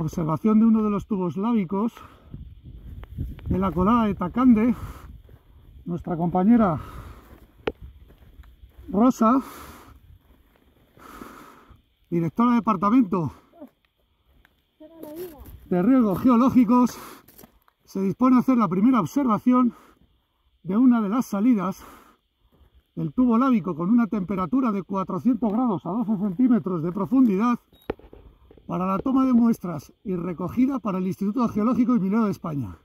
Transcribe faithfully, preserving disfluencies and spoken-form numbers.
observación de uno de los tubos lávicos de la colada de Tacande, nuestra compañera Rosa, directora de departamento de riesgos geológicos, se dispone a hacer la primera observación de una de las salidas del tubo lávico con una temperatura de cuatrocientos grados a doce centímetros de profundidad para la toma de muestras y recogida para el Instituto Geológico y Minero de España.